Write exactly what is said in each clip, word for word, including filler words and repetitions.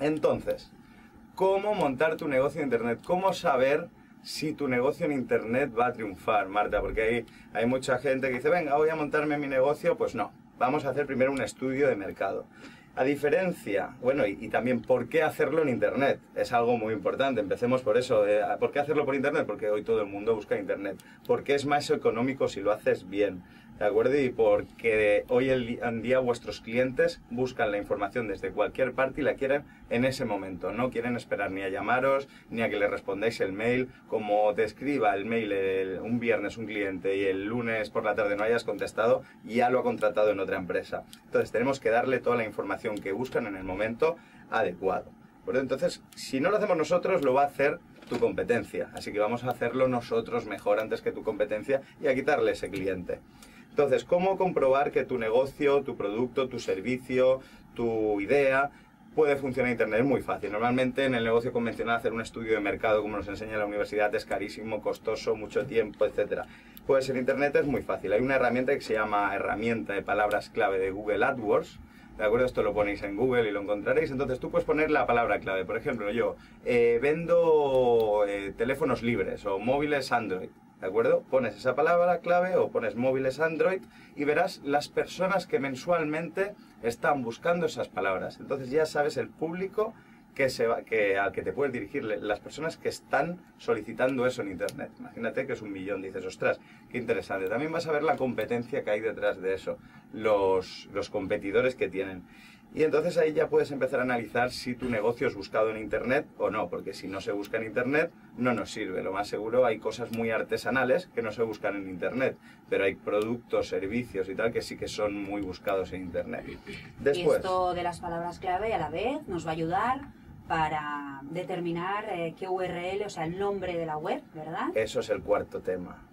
Entonces, ¿cómo montar tu negocio en Internet? ¿Cómo saber si tu negocio en Internet va a triunfar, Marta? Porque hay, hay mucha gente que dice, venga, voy a montarme mi negocio. Pues no, vamos a hacer primero un estudio de mercado. A diferencia, bueno, y, y también, ¿por qué hacerlo en Internet? Es algo muy importante, empecemos por eso. Eh, ¿Por qué hacerlo por Internet? Porque hoy todo el mundo busca Internet. Porque es más económico si lo haces bien, ¿de acuerdo? Y porque hoy en día vuestros clientes buscan la información desde cualquier parte y la quieren en ese momento. No quieren esperar ni a llamaros, ni a que les respondáis el mail. Como te escriba el mail el, un viernes un cliente y el lunes por la tarde no hayas contestado, ya lo ha contratado en otra empresa. Entonces tenemos que darle toda la información que buscan en el momento adecuado. Pero entonces, si no lo hacemos nosotros, lo va a hacer tu competencia. Así que vamos a hacerlo nosotros mejor antes que tu competencia y a quitarle ese cliente. Entonces, ¿cómo comprobar que tu negocio, tu producto, tu servicio, tu idea puede funcionar en Internet? Es muy fácil. Normalmente en el negocio convencional hacer un estudio de mercado, como nos enseña la universidad, es carísimo, costoso, mucho tiempo, etcétera. Pues en Internet es muy fácil. Hay una herramienta que se llama herramienta de palabras clave de Google AdWords. ¿De acuerdo? Esto lo ponéis en Google y lo encontraréis. Entonces tú puedes poner la palabra clave. Por ejemplo, yo eh, vendo eh, teléfonos libres o móviles Android. ¿De acuerdo? Pones esa palabra clave o pones móviles Android y verás las personas que mensualmente están buscando esas palabras. Entonces ya sabes el público que se va, que, al que te puedes dirigir, las personas que están solicitando eso en Internet. Imagínate que es un millón, dices, ostras, qué interesante. También vas a ver la competencia que hay detrás de eso, los, los competidores que tienen. Y entonces ahí ya puedes empezar a analizar si tu negocio es buscado en Internet o no, porque si no se busca en Internet no nos sirve. Lo más seguro, hay cosas muy artesanales que no se buscan en Internet, pero hay productos, servicios y tal que sí que son muy buscados en Internet. Después, y esto de las palabras clave a la vez nos va a ayudar para determinar eh, qué U R L, o sea, el nombre de la web, ¿verdad? Eso es el cuarto tema.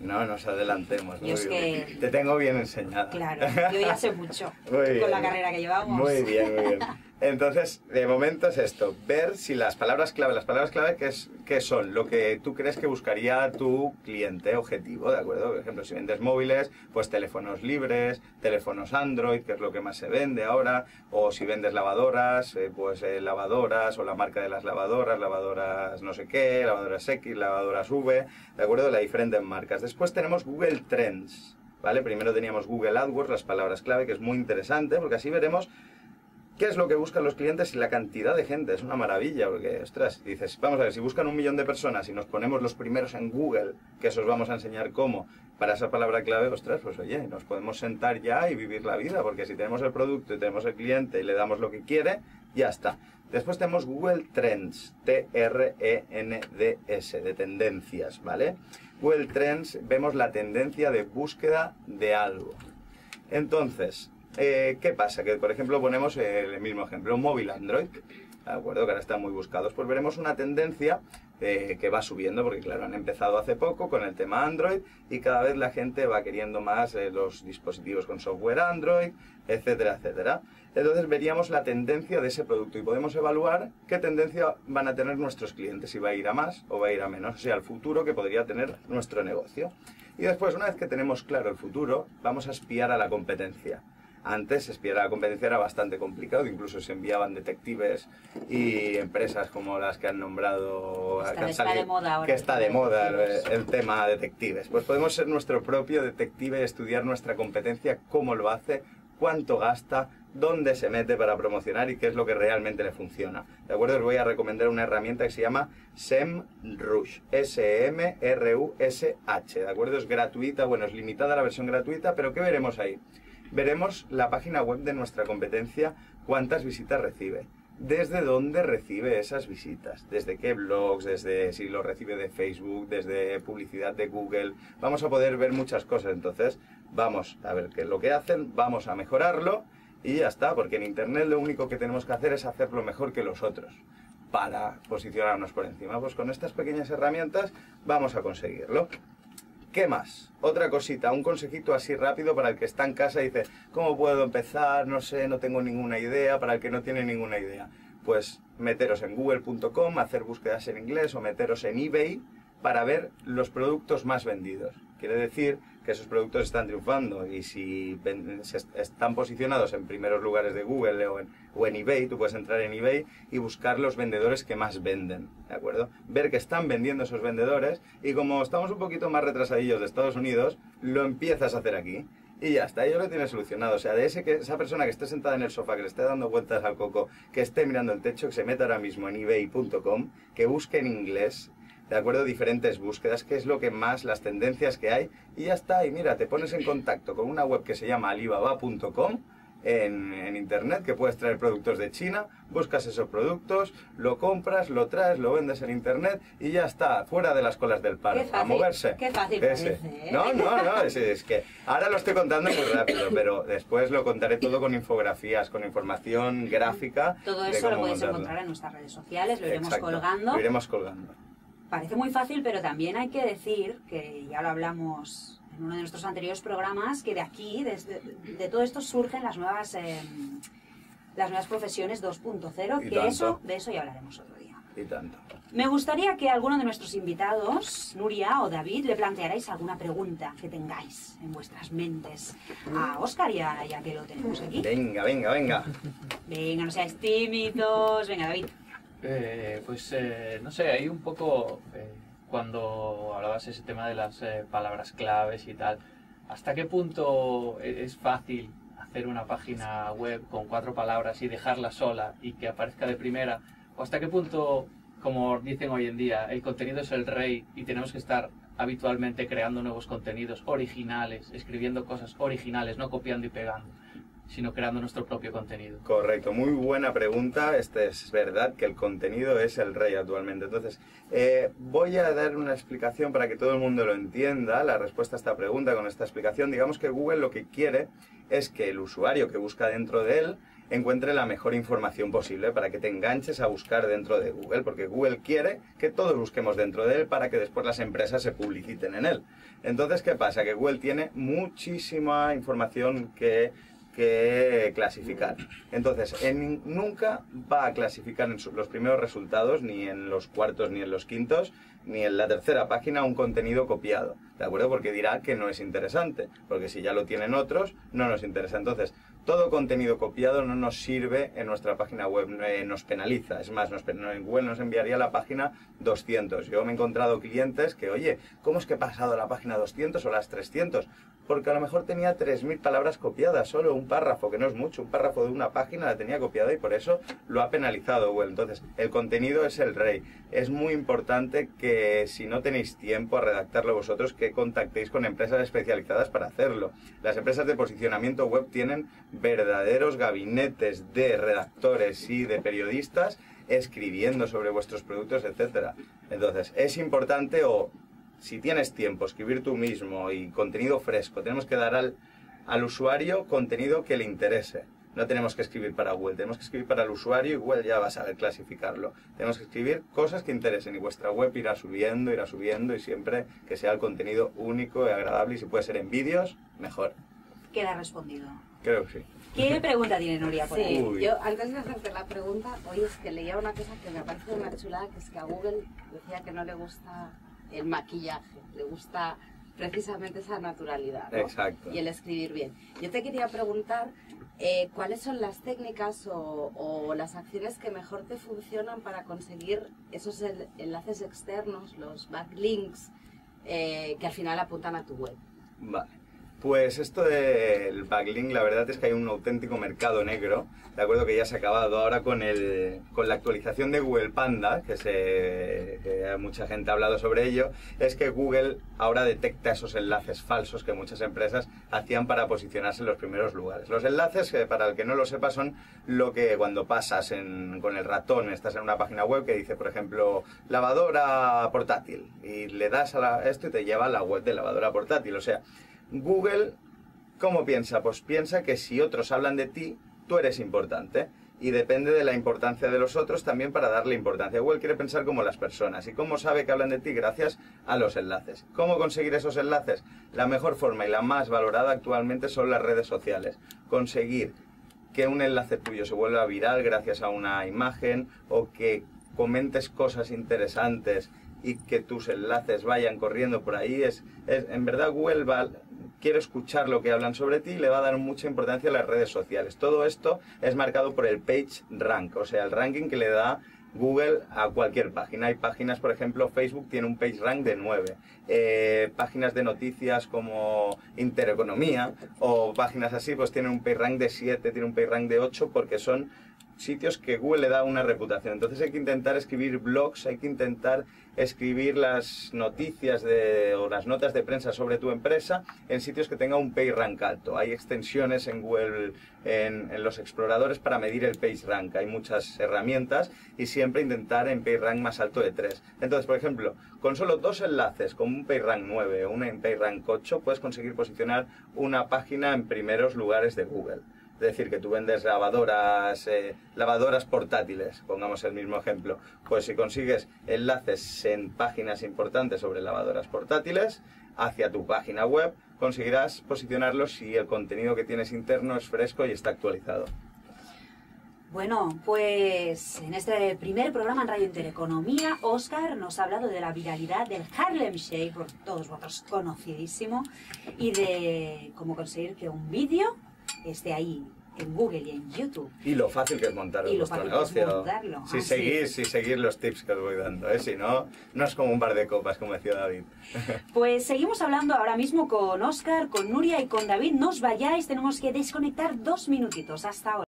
No nos adelantemos. Muy es bien. Que... Te tengo bien enseñada. Claro, yo ya sé mucho muy con bien. La carrera que llevamos. Muy bien, muy bien. Entonces, de momento es esto, ver si las palabras clave, las palabras clave que es, que son lo que tú crees que buscaría tu cliente objetivo, ¿de acuerdo? Por ejemplo, si vendes móviles, pues teléfonos libres, teléfonos Android, que es lo que más se vende ahora, o si vendes lavadoras, eh, pues eh, lavadoras, o la marca de las lavadoras, lavadoras no sé qué, lavadoras X, lavadoras V, ¿de acuerdo? Las diferentes marcas. Después tenemos Google Trends, ¿vale? Primero teníamos Google AdWords, las palabras clave, que es muy interesante, porque así veremos ¿qué es lo que buscan los clientes y la cantidad de gente? Es una maravilla, porque, ostras, dices, vamos a ver, si buscan un millón de personas y nos ponemos los primeros en Google, que eso os vamos a enseñar cómo, para esa palabra clave, ostras, pues oye, nos podemos sentar ya y vivir la vida, porque si tenemos el producto y tenemos el cliente y le damos lo que quiere, ya está. Después tenemos Google Trends, T R E N D S, de tendencias, ¿vale? Google Trends, vemos la tendencia de búsqueda de algo. Entonces, Eh, ¿qué pasa? Que, por ejemplo, ponemos el mismo ejemplo, un móvil Android, ¿de acuerdo? Que ahora están muy buscados. Pues veremos una tendencia eh, que va subiendo, porque, claro, han empezado hace poco con el tema Android y cada vez la gente va queriendo más eh, los dispositivos con software Android, etcétera, etcétera. Entonces veríamos la tendencia de ese producto y podemos evaluar qué tendencia van a tener nuestros clientes, si va a ir a más o va a ir a menos, o sea, el futuro que podría tener nuestro negocio. Y después, una vez que tenemos claro el futuro, vamos a espiar a la competencia. Antes espiar a la competencia era bastante complicado, incluso se enviaban detectives y empresas como las que han nombrado, está, que, está salido, de moda ahora, que está de moda el, el tema detectives. Pues podemos ser nuestro propio detective y estudiar nuestra competencia, cómo lo hace, cuánto gasta, dónde se mete para promocionar y qué es lo que realmente le funciona. ¿De acuerdo? Os voy a recomendar una herramienta que se llama Semrush, S M R U S H, ¿de acuerdo? Es gratuita, bueno, es limitada la versión gratuita, pero ¿qué veremos ahí? Veremos la página web de nuestra competencia, cuántas visitas recibe, desde dónde recibe esas visitas, desde qué blogs, desde si lo recibe de Facebook, desde publicidad de Google. Vamos a poder ver muchas cosas, entonces vamos a ver qué es lo que hacen, vamos a mejorarlo y ya está, porque en Internet lo único que tenemos que hacer es hacerlo mejor que los otros para posicionarnos por encima. Pues con estas pequeñas herramientas vamos a conseguirlo. ¿Qué más? Otra cosita, un consejito así rápido para el que está en casa y dice, ¿cómo puedo empezar? No sé, no tengo ninguna idea, para el que no tiene ninguna idea. Pues meteros en google punto com, hacer búsquedas en inglés o meteros en eBay, para ver los productos más vendidos. Quiere decir que esos productos están triunfando y si están posicionados en primeros lugares de Google o en, o en eBay, tú puedes entrar en eBay y buscar los vendedores que más venden, ¿de acuerdo? Ver que están vendiendo esos vendedores y como estamos un poquito más retrasadillos de Estados Unidos, lo empiezas a hacer aquí. Y ya está, ellos lo tienen solucionado. O sea, de ese que, esa persona que esté sentada en el sofá, que le esté dando vueltas al coco, que esté mirando el techo, que se meta ahora mismo en ebay punto com, que busque en inglés, ¿de acuerdo? Diferentes búsquedas, que es lo que más, las tendencias que hay, y ya está. Y mira, te pones en contacto con una web que se llama alibaba punto com en, en internet, que puedes traer productos de China, buscas esos productos, lo compras, lo traes, lo vendes en internet y ya está, fuera de las colas del paro, fácil, a moverse. Qué fácil ese. Parece, ¿eh? No, no, no, es, es que ahora lo estoy contando muy rápido, pero después lo contaré todo con infografías, con información gráfica. Todo eso lo podéis montarlo. Encontrar en nuestras redes sociales, lo iremos Exacto, colgando. Lo iremos colgando. Parece muy fácil, pero también hay que decir, que ya lo hablamos en uno de nuestros anteriores programas, que de aquí, de, de, de todo esto surgen las nuevas eh, las nuevas profesiones dos punto cero, que tanto. eso de eso ya hablaremos otro día. Y tanto. Me gustaría que alguno de nuestros invitados, Nuria o David, le plantearais alguna pregunta que tengáis en vuestras mentes a Óscar, ya, ya que lo tenemos aquí. Venga, venga, venga. Venga, no seáis tímidos. Venga, David. Eh, pues eh, no sé, ahí un poco eh, cuando hablabas ese tema de las eh, palabras claves y tal, ¿hasta qué punto es fácil hacer una página web con cuatro palabras y dejarla sola y que aparezca de primera? ¿O hasta qué punto, como dicen hoy en día, el contenido es el rey y tenemos que estar habitualmente creando nuevos contenidos originales, escribiendo cosas originales, no copiando y pegando, sino creando nuestro propio contenido? Correcto, muy buena pregunta. Este es verdad que el contenido es el rey actualmente. Entonces, eh, voy a dar una explicación para que todo el mundo lo entienda, la respuesta a esta pregunta con esta explicación. Digamos que Google lo que quiere es que el usuario que busca dentro de él encuentre la mejor información posible para que te enganches a buscar dentro de Google, porque Google quiere que todos busquemos dentro de él para que después las empresas se publiciten en él. Entonces, ¿qué pasa? Que Google tiene muchísima información que... que clasificar. Entonces, en, nunca va a clasificar en su, los primeros resultados, ni en los cuartos, ni en los quintos, ni en la tercera página, un contenido copiado, ¿de acuerdo? Porque dirá que no es interesante, porque si ya lo tienen otros, no nos interesa. Entonces, todo contenido copiado no nos sirve en nuestra página web, eh, nos penaliza. Es más, nos, en Google nos enviaría la página doscientos. Yo me he encontrado clientes que, oye, ¿cómo es que he pasado a la página doscientos o las trescientas? Porque a lo mejor tenía tres mil palabras copiadas, solo un párrafo, que no es mucho, un párrafo de una página la tenía copiada y por eso lo ha penalizado Google. Entonces, el contenido es el rey. Es muy importante que, si no tenéis tiempo a redactarlo vosotros, que contactéis con empresas especializadas para hacerlo. Las empresas de posicionamiento web tienen verdaderos gabinetes de redactores y de periodistas escribiendo sobre vuestros productos, etcétera. Entonces, es importante o... si tienes tiempo, escribir tú mismo y contenido fresco. Tenemos que dar al, al usuario contenido que le interese. No tenemos que escribir para Google, tenemos que escribir para el usuario y Google ya va a saber clasificarlo. Tenemos que escribir cosas que interesen y vuestra web irá subiendo, irá subiendo y siempre que sea el contenido único y agradable y si puede ser en vídeos, mejor. Queda respondido. Creo que sí. ¿Qué pregunta tiene Nuria por ahí? Sí, yo antes de hacer la pregunta, hoy es que leía una cosa que me parece una chulada, que es que a Google decía que no le gusta... el maquillaje, le gusta precisamente esa naturalidad, ¿no? Exacto. Y el escribir bien. Yo te quería preguntar eh, cuáles son las técnicas o, o las acciones que mejor te funcionan para conseguir esos enlaces externos, los backlinks, eh, que al final apuntan a tu web. Vale. Pues esto del backlink, la verdad es que hay un auténtico mercado negro, de acuerdo, que ya se ha acabado ahora con el con la actualización de Google Panda, que, se, que mucha gente ha hablado sobre ello, es que Google ahora detecta esos enlaces falsos que muchas empresas hacían para posicionarse en los primeros lugares. Los enlaces, para el que no lo sepa, son lo que cuando pasas en, con el ratón, estás en una página web que dice, por ejemplo, lavadora portátil, y le das a la, esto y te lleva a la web de lavadora portátil, o sea... Google, ¿cómo piensa? Pues piensa que si otros hablan de ti, tú eres importante. Y depende de la importancia de los otros también para darle importancia. Google quiere pensar como las personas. ¿Y cómo sabe que hablan de ti? Gracias a los enlaces. ¿Cómo conseguir esos enlaces? La mejor forma y la más valorada actualmente son las redes sociales. Conseguir que un enlace tuyo se vuelva viral gracias a una imagen o que comentes cosas interesantes y que tus enlaces vayan corriendo por ahí. Es, es en verdad, Google va, quiere escuchar lo que hablan sobre ti y le va a dar mucha importancia a las redes sociales. Todo esto es marcado por el Page Rank, o sea, el ranking que le da Google a cualquier página. Hay páginas, por ejemplo, Facebook tiene un Page Rank de nueve, eh, páginas de noticias como Intereconomía o páginas así, pues tienen un Page Rank de siete, tienen un Page Rank de ocho, porque son sitios que Google le da una reputación. Entonces hay que intentar escribir blogs, hay que intentar escribir las noticias de, o las notas de prensa sobre tu empresa en sitios que tenga un Page Rank alto. Hay extensiones en Google, en, en los exploradores para medir el Page Rank. Hay muchas herramientas y siempre intentar en Page Rank más alto de tres. Entonces, por ejemplo, con solo dos enlaces, con un Page Rank nueve o un Page Rank ocho, puedes conseguir posicionar una página en primeros lugares de Google. Es decir, que tú vendes lavadoras, eh, lavadoras portátiles, pongamos el mismo ejemplo. Pues si consigues enlaces en páginas importantes sobre lavadoras portátiles hacia tu página web, conseguirás posicionarlos si el contenido que tienes interno es fresco y está actualizado. Bueno, pues en este primer programa en Radio Intereconomía, Óscar nos ha hablado de la viralidad del Harlem Shake, por todos vosotros conocidísimo, y de cómo conseguir que un vídeo esté ahí en Google y en YouTube. Y lo fácil que es montar vuestro negocio. Si seguís, si seguís los tips que os voy dando, ¿eh? Si no, no es como un bar de copas, como decía David. Pues seguimos hablando ahora mismo con Óscar, con Nuria y con David. No os vayáis, tenemos que desconectar dos minutitos. Hasta ahora.